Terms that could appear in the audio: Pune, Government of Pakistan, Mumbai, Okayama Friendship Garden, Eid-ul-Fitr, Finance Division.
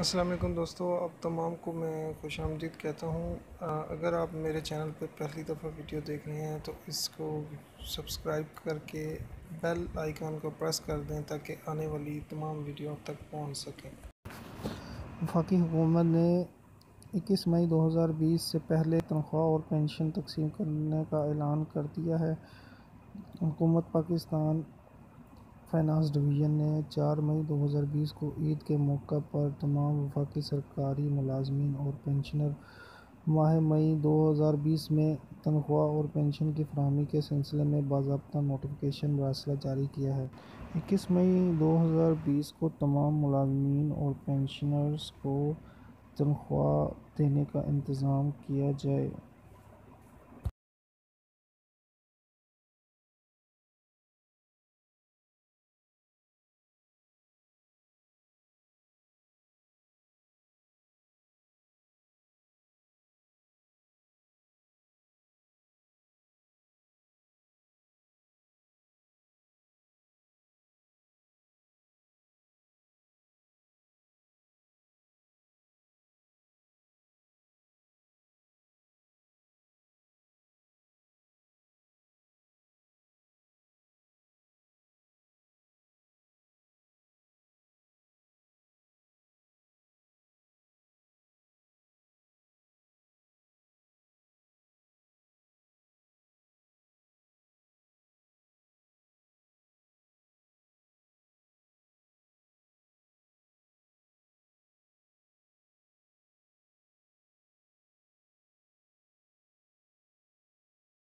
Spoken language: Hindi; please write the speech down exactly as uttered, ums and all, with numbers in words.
अस्सलाम वालेकुम दोस्तों, आप तमाम को मैं खुशामदीद कहता हूँ। अगर आप मेरे चैनल पर पहली दफ़ा वीडियो देख रहे हैं तो इसको सब्सक्राइब करके बेल आइकॉन को प्रेस कर दें ताकि आने वाली तमाम वीडियो तक पहुँच सकें। वफाकी हुकूमत ने इक्कीस मई दो हज़ार बीस से पहले तनख्वाह और पेंशन तकसीम करने का ऐलान कर दिया है। हुकूमत पाकिस्तान फाइनेंस डिवीज़न ने चार मई दो हज़ार बीस को ईद के मौके पर तमाम वफाकी सरकारी मुलाजमीन और पेंशनर माह मई दो हज़ार बीस में तनख्वाह और पेंशन की फराहमी के सिलसिले में बाज़ाब्ता नोटिफिकेशन मरासला जारी किया है। इक्कीस मई दो हज़ार बीस को तमाम मुलाजमीन और पेंशनर्स को तनख्वाह देने का इंतज़ाम किया जाए।